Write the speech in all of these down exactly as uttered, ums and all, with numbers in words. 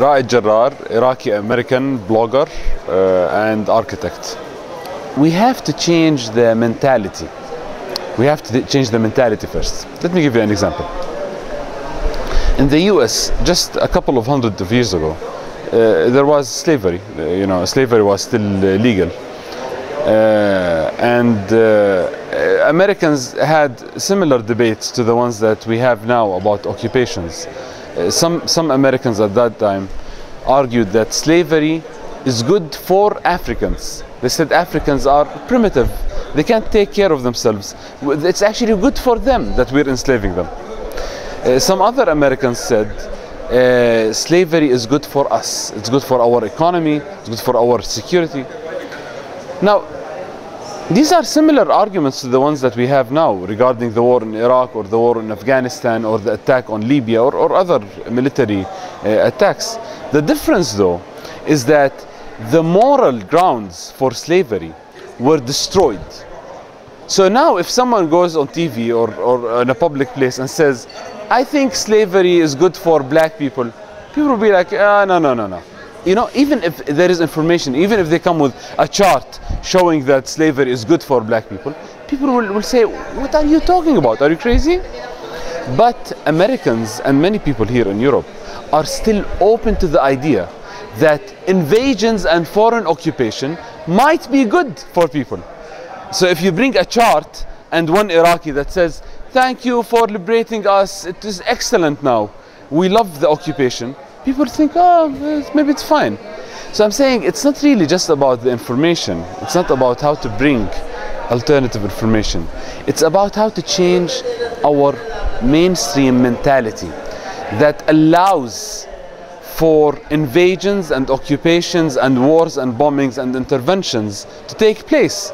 Raed Jarrar, Iraqi-American blogger uh, and architect. We have to change the mentality. We have to change the mentality first. Let me give you an example. In the U S, just a couple of hundred of years ago, uh, there was slavery. Uh, you know, slavery was still uh, legal. Uh, and uh, Americans had similar debates to the ones that we have now about occupations. Uh, some, some Americans at that time argued that slavery is good for Africans. They said Africans are primitive. They can't take care of themselves. It's actually good for them that we're enslaving them. Uh, some other Americans said uh, slavery is good for us. It's good for our economy. It's good for our security. Now, these are similar arguments to the ones that we have now regarding the war in Iraq or the war in Afghanistan or the attack on Libya or, or other military uh, attacks. The difference, though, is that the moral grounds for slavery were destroyed. So now if someone goes on T V or, or in a public place and says, I think slavery is good for black people, people will be like, ah, no, no, no, no. You know, even if there is information, even if they come with a chart showing that slavery is good for black people, people will, will say, what are you talking about? Are you crazy? But Americans and many people here in Europe are still open to the idea that invasions and foreign occupation might be good for people. So if you bring a chart and one Iraqi that says, thank you for liberating us, it is excellent now, we love the occupation, people think, oh, maybe it's fine. So I'm saying it's not really just about the information. It's not about how to bring alternative information. It's about how to change our mainstream mentality that allows for invasions and occupations and wars and bombings and interventions to take place.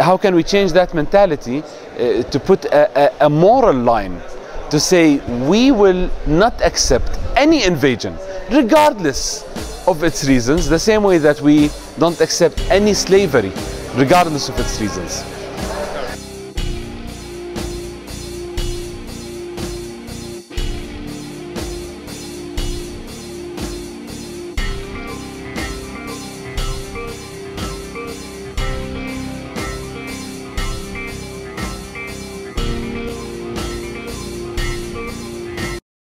How can we change that mentality to put a, a, a moral line to say we will not accept any invasion, regardless of its reasons, the same way that we don't accept any slavery, regardless of its reasons.